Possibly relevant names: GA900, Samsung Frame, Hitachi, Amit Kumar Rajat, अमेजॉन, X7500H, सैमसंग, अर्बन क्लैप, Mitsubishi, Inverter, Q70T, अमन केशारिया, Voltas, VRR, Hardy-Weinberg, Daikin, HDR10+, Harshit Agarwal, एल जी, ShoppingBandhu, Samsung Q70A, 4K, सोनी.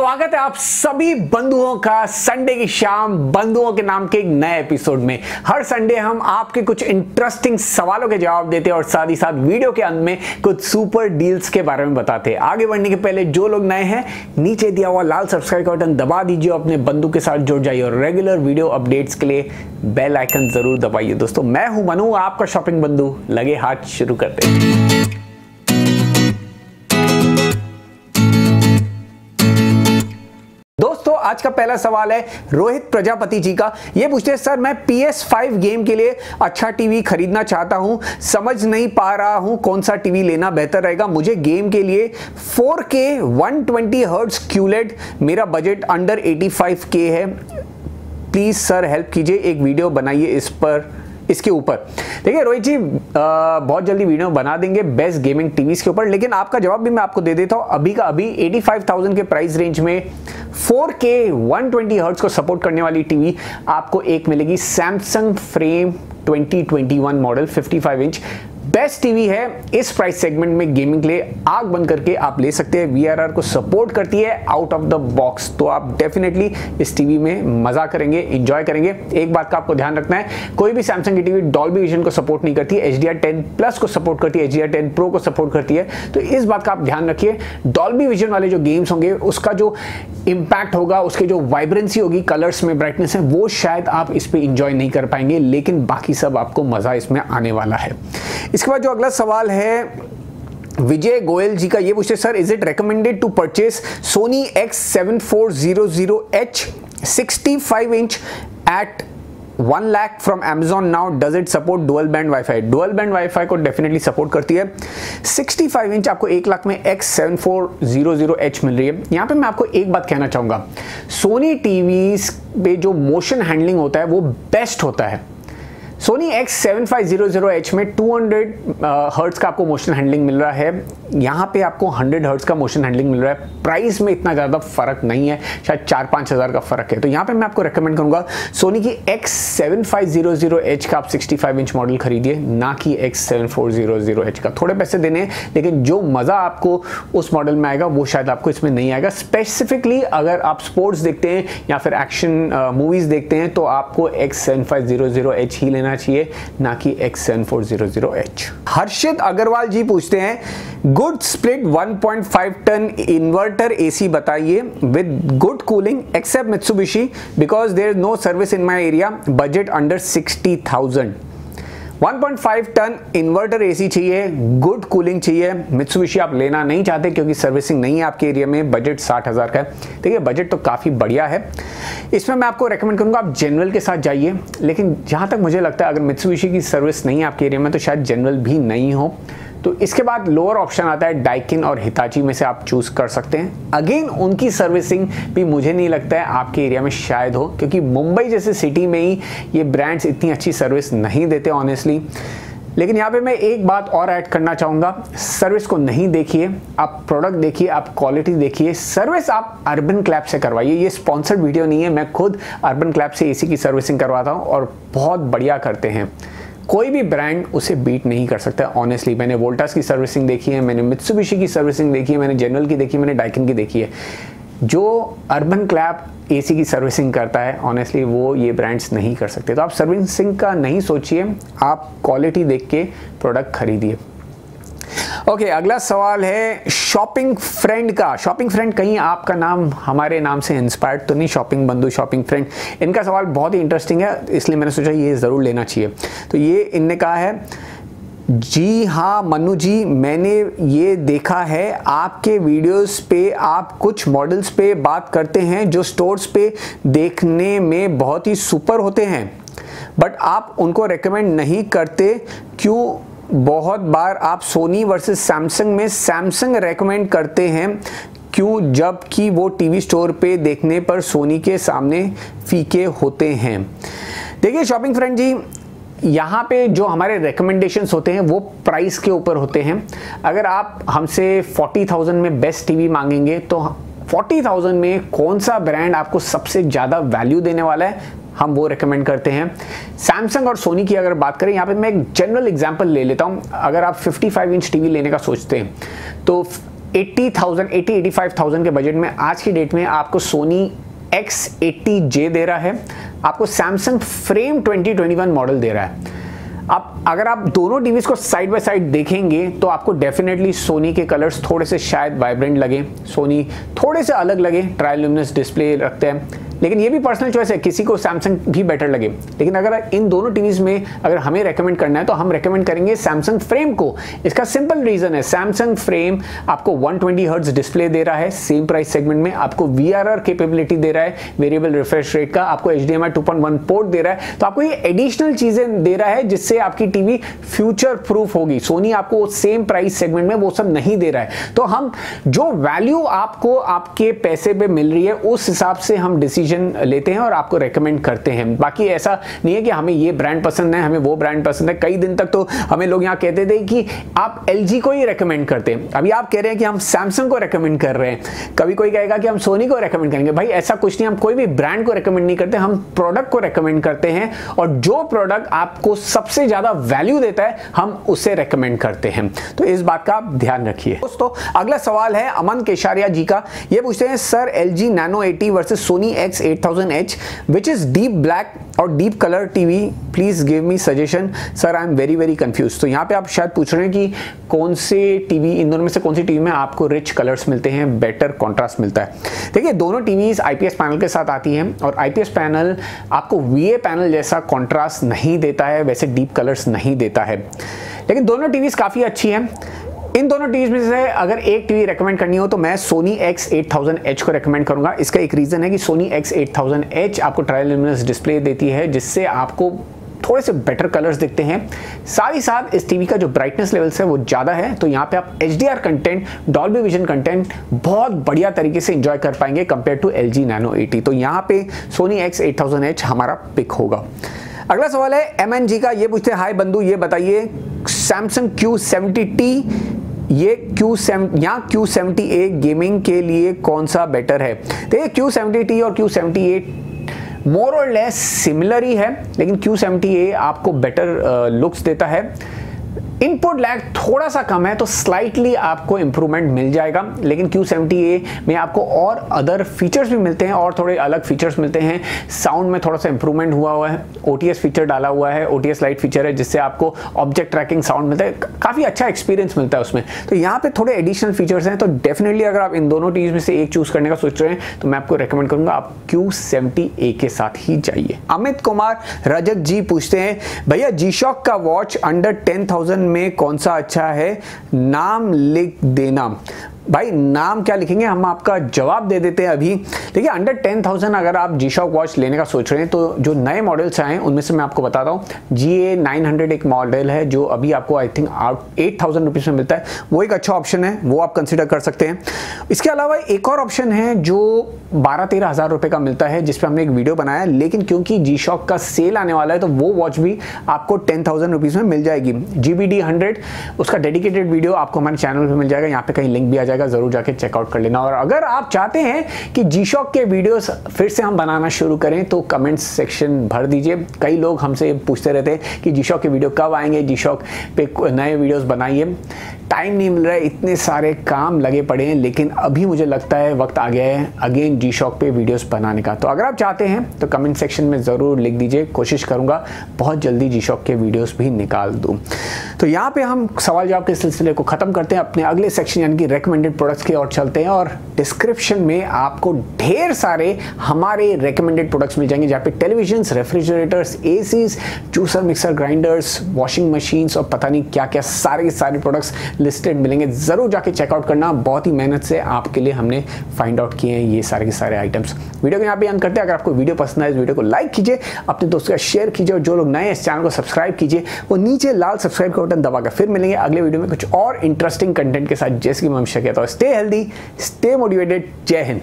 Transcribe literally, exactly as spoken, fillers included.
स्वागत है आप सभी बंधुओं का संडे की शाम बंधुओं के नाम के एक नए एपिसोड में। हर संडे हम आपके कुछ इंटरेस्टिंग सवालों के जवाब देते हैं और साथ ही साथ वीडियो के अंत में कुछ सुपर डील्स के बारे में बताते हैं। आगे बढ़ने के पहले जो लोग नए हैं नीचे दिया हुआ लाल सब्सक्राइब का बटन दबा दीजिए, अपने बंधु के साथ जुड़ जाइए और रेगुलर वीडियो अपडेट्स के लिए बेल आइकन जरूर दबाइए। दोस्तों मैं हूं मनु, आपका शॉपिंग बंधु। लगे हाथ, शुरू करते हैं। आज का पहला सवाल है रोहित प्रजापति जी का। ये पूछते हैं, सर मैं पी एस फाइव गेम के लिए अच्छा टीवी खरीदना चाहता हूं, समझ नहीं पा रहा हूं कौन सा टीवी लेना बेहतर रहेगा। मुझे गेम के लिए four K one twenty hertz QLED, मेरा budget under eighty five K है, प्लीज सर हेल्प कीजिए, एक वीडियो बनाइए इस पर इसके ऊपर। देखिए रोहित जी, बहुत जल्दी वीडियो बना देंगे बेस्ट गेमिंग टीवीज के ऊपर, लेकिन आपका जवाब भी मैं आपको दे देता हूँ। अभी का अभी एटी फाइव थाउजेंड के प्राइस रेंज में four K one twenty hertz को सपोर्ट करने वाली टीवी आपको एक मिलेगी, सैमसंग frame twenty twenty one model fifty five inch, best TV है इस प्राइस सेगमेंट में गेमिंग के लिए, आग बंद करके आप ले सकते हैं। वी आर आर को सपोर्ट करती है आउट ऑफ द बॉक्स, तो आप डेफिनेटली इस टीवी में मजा करेंगे, एंजॉय करेंगे। एक बात का आपको ध्यान रखना है, कोई भी सैमसंग की टीवी डॉल्बी विजन को सपोर्ट नहीं करती, H D R ten plus को सपोर्ट करती है, H D R ten pro को सपोर्ट करती है, तो इस बात का आप ध्यान रखिए। डॉल्बी विजन वाले जो गेम्स होंगे उसका जो इम्पैक्ट होगा, उसके जो वाइब्रेंसी होगी, कलर्स में ब्राइटनेस है, वो शायद आप इस पर इंजॉय नहीं कर पाएंगे, लेकिन बाकी सब आपको मजा इसमें आने वाला है। इसके बाद जो अगला सवाल है विजय गोयल जी का, ये पूछते sir is it recommended to purchase सोनी X seven four zero zero H sixty five inch at one lakh from अमेजॉन now, does it support dual band wifi? Dual band wifi को डेफिनेटली सपोर्ट करती है। Sixty five inch आपको एक लाख में X seven four zero zero H मिल रही है। यहाँ पे मैं आपको एक बात कहना चाहूँगा, सोनी टीवीज पे जो मोशन हैंडलिंग होता है वो बेस्ट होता है। सोनी X seven five zero zero H में टू हंड्रेड हर्ट्ज का आपको मोशन हैंडलिंग मिल रहा है, यहाँ पे आपको हंड्रेड हर्ट्ज का मोशन हैंडलिंग मिल रहा है, प्राइस में इतना ज़्यादा फर्क नहीं है, शायद चार पाँच हज़ार का फर्क है। तो यहाँ पे मैं आपको रेकमेंड करूँगा सोनी की X seven five zero zero H का आप सिक्सटी फाइव इंच मॉडल खरीदिए, ना कि X seven four zero zero H का। थोड़े पैसे देने, लेकिन जो मज़ा आपको उस मॉडल में आएगा वो शायद आपको इसमें नहीं आएगा। स्पेसिफिकली अगर आप स्पोर्ट्स देखते हैं या फिर एक्शन मूवीज़ देखते हैं तो आपको X seven five zero zero H ही लेना चाहिए, ना कि X seven four zero zero H. Harshit Agarwal ji पूछते हैं good split one point five ton inverter AC बताइए with good cooling except Mitsubishi because there is no service in my area, budget under sixty thousand. One point five ton inverter AC चाहिए, good cooling चाहिए, Mitsubishi आप लेना नहीं चाहते क्योंकि servicing नहीं है आपके एरिया में, बजट साठ हज़ार का है। देखिए बजट तो काफ़ी बढ़िया है, इसमें मैं आपको रेकमेंड करूँगा आप जनरल के साथ जाइए, लेकिन जहाँ तक मुझे लगता है अगर मित्सुबिशी की सर्विस नहीं है आपके एरिया में तो शायद जनरल भी नहीं हो। तो इसके बाद लोअर ऑप्शन आता है डाइकिन और हिताची में से आप चूज कर सकते हैं। अगेन उनकी सर्विसिंग भी मुझे नहीं लगता है आपके एरिया में शायद हो, क्योंकि मुंबई जैसे सिटी में ही ये ब्रांड्स इतनी अच्छी सर्विस नहीं देते ऑनेस्टली। लेकिन यहाँ पे मैं एक बात और ऐड करना चाहूँगा, सर्विस को नहीं देखिए, आप प्रोडक्ट देखिए, आप क्वालिटी देखिए। सर्विस आप अर्बन क्लैप से करवाइए, ये स्पॉन्सर्ड वीडियो नहीं है, मैं खुद अर्बन क्लैप से एसी की सर्विसिंग करवाता हूँ और बहुत बढ़िया करते हैं, कोई भी ब्रांड उसे बीट नहीं कर सकता ऑनेस्टली। मैंने वोल्टास की सर्विसिंग देखी है, मैंने मित्सुबिशी की सर्विसिंग देखी है, मैंने जनरल की देखी है, मैंने डाइकिन की देखी है। जो अर्बन क्लैप एसी की सर्विसिंग करता है ऑनेस्टली वो ये ब्रांड्स नहीं कर सकते। तो आप सर्विसिंग का नहीं सोचिए, आप क्वालिटी देख के प्रोडक्ट खरीदिए। ओके okay, अगला सवाल है शॉपिंग फ्रेंड का। शॉपिंग फ्रेंड कहीं आपका नाम हमारे नाम से इंस्पायर्ड तो नहीं, शॉपिंग बंधु, शॉपिंग फ्रेंड। इनका सवाल बहुत ही इंटरेस्टिंग है, इसलिए मैंने सोचा ये ज़रूर लेना चाहिए। तो ये इनने कहा है, जी हाँ मनु जी, मैंने ये देखा है आपके वीडियोस पे आप कुछ मॉडल्स पे बात करते हैं जो स्टोर्स पे देखने में बहुत ही सुपर होते हैं, बट आप उनको रेकमेंड नहीं करते क्यों? बहुत बार आप सोनी वर्सेस सैमसंग में सैमसंग रेकमेंड करते हैं क्यों, जबकि वो टीवी स्टोर पे देखने पर सोनी के सामने फीके होते हैं। देखिए शॉपिंग फ्रेंड जी, यहाँ पे जो हमारे रिकमेंडेशंस होते हैं वो प्राइस के ऊपर होते हैं। अगर आप हमसे फोर्टी थाउजेंड में बेस्ट टीवी मांगेंगे तो फोर्टी थाउजेंड में कौन सा ब्रांड आपको सबसे ज़्यादा वैल्यू देने वाला है हम वो रेकमेंड करते हैं। सैमसंग और सोनी की अगर बात करें, यहाँ पे मैं एक जनरल एग्जांपल ले लेता हूँ। अगर आप फिफ्टी फाइव इंच टीवी लेने का सोचते हैं तो अस्सी हज़ार, पचासी हज़ार के बजट में आज की डेट में आपको Sony एक्स एटी जे दे रहा है, आपको Samsung Frame twenty twenty one model दे रहा है। अब अगर आप दोनों टीवीज़ को साइड बाय साइड देखेंगे तो आपको डेफिनेटली सोनी के कलर्स थोड़े से शायद वाइब्रेंट लगे, सोनी थोड़े से अलग लगे, ट्राइलुमिनस डिस्प्ले रखते हैं, लेकिन ये भी पर्सनल चॉइस है, किसी को सैमसंग भी बेटर लगे। लेकिन अगर इन दोनों टीवीज़ में अगर हमें रेकमेंड करना है तो हम रेकमेंड करेंगे सैमसंग फ्रेम को। इसका सिंपल रीज़न है, सैमसंग फ्रेम आपको वन ट्वेंटी हर्ट्ज डिस्प्ले दे रहा है, सेम प्राइस सेगमेंट में आपको वी आर आर कैपेबिलिटी दे रहा है, वेरिएबल रिफ्रेश रेट का, आपको H D M I two point one port दे रहा है। तो आपको ये एडिशनल चीज़ें दे रहा है जिससे आपकी टीवी फ्यूचर प्रूफ होगी। सोनी आपको सेम प्राइस सेगमेंट में वो सब नहीं दे रहा है। तो हम जो वैल्यू आपको आपके पैसे पर मिल रही है उस हिसाब से हम डिसीजन लेते हैं और आपको रेकमेंड करते हैं। बाकी ऐसा नहीं है कि हमें ये ब्रांड पसंद है, हमें वो ब्रांड पसंद है। कई दिन तक तो हमें लोग यहाँ कहते थे कि आप एल जी को ही रेकमेंड करते हैं, अभी आप कह रहे हैं कि हम सैमसंग को रेकमेंड कर रहे हैं, कभी कोई कहेगा कि हम सोनी को रेकमेंड करेंगे। भाई ऐसा कुछ नहीं, हम कोई भी ब्रांड को रेकमेंड नहीं करते, हम प्रोडक्ट को रेकमेंड करते हैं और जो प्रोडक्ट आपको सबसे ज़्यादा वैल्यू देता है हम उसे रेकमेंड करते हैं। तो इस बात का आप ध्यान रखिए दोस्तों। अगला सवाल है अमन केशारिया जी का, ये पूछते हैं sir एल जी nano eighty versus सोनी X eight thousand H which is deep black और deep color T V, please give me suggestion sir I am very very confused। तो यहाँ पे आप शायद पूछ रहे हैं कि कौन से टीवी, इन दोनों में से कौन सी टीवी में आपको रिच कलर्स मिलते हैं, बेटर कॉन्ट्रास्ट मिलता है। देखिए दोनों TVs I P S panel के साथ आती हैं और आई पी एस पैनल आपको वी ए पैनल जैसा कॉन्ट्रास्ट नहीं देता है, वैसे डीप कलर्स नहीं देता है, लेकिन दोनों टीवीज काफ़ी अच्छी हैं। इन दोनों टीवीज में से अगर एक टीवी रेकमेंड करनी हो तो मैं सोनी X eight thousand H को रेकमेंड करूंगा। इसका एक रीज़न है कि सोनी X eight thousand H आपको ट्राइलुमिनस डिस्प्ले देती है जिससे आपको थोड़े से बेटर कलर्स दिखते हैं, साथ ही साथ इस टीवी का जो ब्राइटनेस लेवल्स है वो ज़्यादा है, तो यहाँ पे आप H D R content, Dolby vision content बहुत बढ़िया तरीके से एंजॉय कर पाएंगे compare to एल जी nano eighty. तो यहाँ पे सोनी X eight thousand H हमारा पिक होगा। अगला सवाल है एम एन जी का, ये पूछते हैं हाय बंधु ये बताइए सैमसंग क्यू सेवेंटी टी ये क्यू सेवेंटी या क्यू सेवेंटी ए गेमिंग के लिए कौन सा बेटर है। तो ये क्यू सेवेंटी टी और क्यू सेवेंटी ए मोर और लेस सिमिलर ही है, लेकिन क्यू सेवेंटी ए आपको बेटर लुक्स देता है, इनपुट लैग थोड़ा सा कम है तो स्लाइटली आपको इम्प्रूवमेंट मिल जाएगा, लेकिन क्यू सेवेंटी ए में आपको और अदर फीचर्स भी मिलते हैं और थोड़े अलग फीचर्स मिलते हैं। साउंड में थोड़ा सा इम्प्रूवमेंट हुआ हुआ है, ओ टी एस फीचर डाला हुआ है, O T S lite feature है जिससे आपको ऑब्जेक्ट ट्रैकिंग साउंड मिलता है, काफ़ी अच्छा एक्सपीरियंस मिलता है उसमें। तो यहाँ पे थोड़े एडिशनल फीचर्स हैं, तो डेफिनेटली अगर आप इन दोनों टीवीज में से एक चूज़ करने का सोच रहे हैं तो मैं आपको रेकमेंड करूँगा आप क्यू सेवेंटी ए के साथ ही जाइए। अमित कुमार रजत जी पूछते हैं भैया जी शॉक का वॉच अंडर टेन थाउजेंड में कौन सा अच्छा है, नाम लिख देना। भाई नाम क्या लिखेंगे, हम आपका जवाब दे देते हैं अभी। देखिए अंडर टेन थाउजेंड अगर आप जी शॉक वॉच लेने का सोच रहे हैं तो जो नए मॉडल्स आए हैं उनमें से मैं आपको बताता हूँ, जी ए नाइन हंड्रेड एक मॉडल है जो अभी आपको I think eight thousand rupees में मिलता है, वो एक अच्छा ऑप्शन है, वो आप कंसिडर कर सकते हैं। इसके अलावा एक और ऑप्शन है जो बारह तेरह हज़ार रुपये का मिलता है, जिस पर हमने एक वीडियो बनाया, लेकिन क्योंकि जी शॉक का सेल आने वाला है तो वो वॉच भी आपको टेन थाउजेंड रुपीज़ में मिल जाएगी। जी बी डी हंड्रेड उसका डेडिकेटेड वीडियो आपको हमारे चैनल पर मिल जाएगा, यहाँ पर कहीं लिंक भी आ जाएगा, जरूर जाके चेकआउट कर लेना। और अगर आप चाहते हैं कि जी शॉक के वीडियोस फिर से हम बनाना शुरू करें तो कमेंट्स सेक्शन भर दीजिए। कई लोग हमसे पूछते रहते हैं कि जी शॉक के वीडियो कब आएंगे, जी शॉक पे नए वीडियोस बनाइए, टाइम नहीं मिल रहा है, इतने सारे काम लगे पड़े हैं, लेकिन अभी मुझे लगता है वक्त आ गया है अगेन जी शॉक पे वीडियोस बनाने का। तो अगर आप चाहते हैं तो कमेंट सेक्शन में ज़रूर लिख दीजिए, कोशिश करूँगा बहुत जल्दी जी शॉक के वीडियोस भी निकाल दूँ। तो यहाँ पे हम सवाल जवाब के सिलसिले को ख़त्म करते हैं अपने अगले सेक्शन यानी कि रेकमेंडेड प्रोडक्ट्स की ओर चलते हैं, और डिस्क्रिप्शन में आपको ढेर सारे हमारे रेकमेंडेड प्रोडक्ट्स मिल जाएंगे जहाँ पे televisions, refrigerators, ACs, juicer, mixer, grinders, washing machines और पता नहीं क्या क्या सारे सारे प्रोडक्ट्स लिस्टेड मिलेंगे, ज़रूर जाके चेकआउट करना। बहुत ही मेहनत से आपके लिए हमने फाइंड आउट किए हैं ये सारे के सारे आइटम्स। वीडियो को यहाँ पे अंत करते हैं। अगर आपको वीडियो पसंद आए इस वीडियो को लाइक कीजिए, अपने दोस्तों का शेयर कीजिए और जो लोग नए इस चैनल को सब्सक्राइब कीजिए वो नीचे लाल सब्सक्राइब का बटन दबाकर। फिर मिलेंगे अगले वीडियो में कुछ और इंटरेस्टिंग कंटेंट के साथ, जैसे कि मैं हमेशा कहता हूँ स्टे हेल्दी, स्टे मोटिवेटेड, जय हिंद।